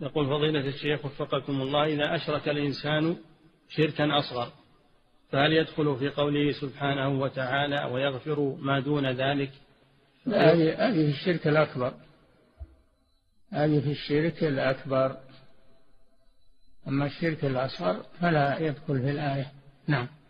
يقول فضيلة الشيخ وفقكم الله: إذا أشرك الإنسان شركا أصغر فهل يدخل في قوله سبحانه وتعالى ويغفر ما دون ذلك؟ هذه في الشرك الأكبر، هذه في الشرك الأكبر، أما الشرك الأصغر فلا يدخل في الآية. نعم.